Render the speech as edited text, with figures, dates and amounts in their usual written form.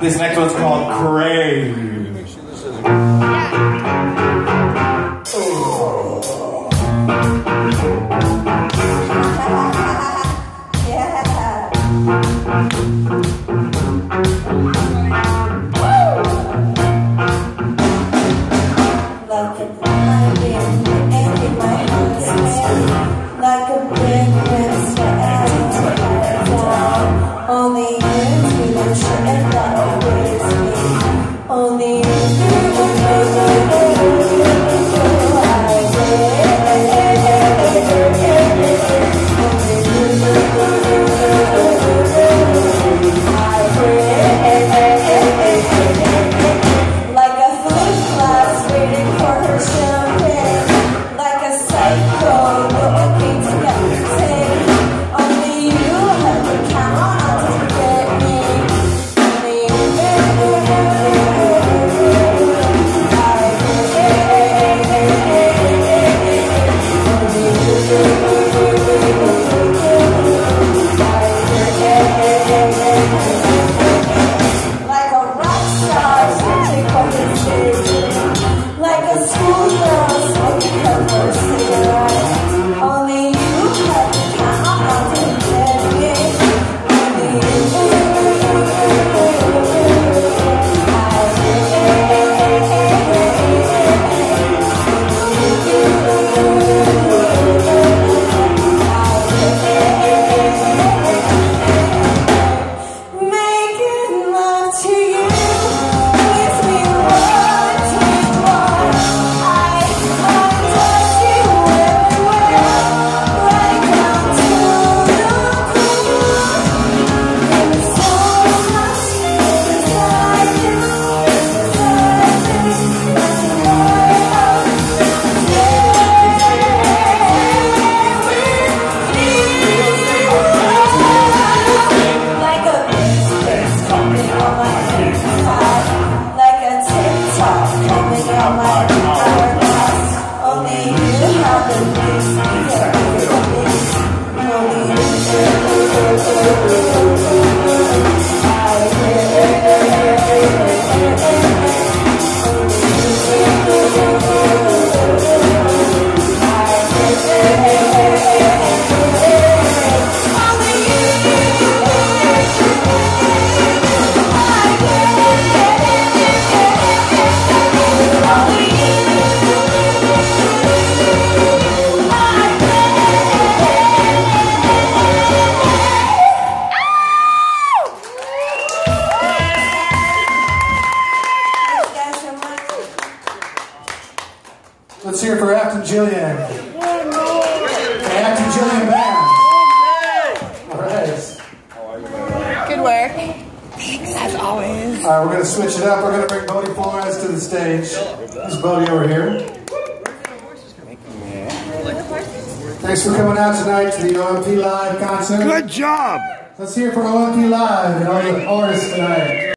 This next one's called Crave. Only And Afton Jillian back. All right. Good work. Thanks, as always. All right, we're going to switch it up. We're going to bring Bodie Flores to the stage. There's Bodie over here. Thanks for coming out tonight to the OMT Live concert. Good job! Let's hear it for OMT Live and all the artists tonight.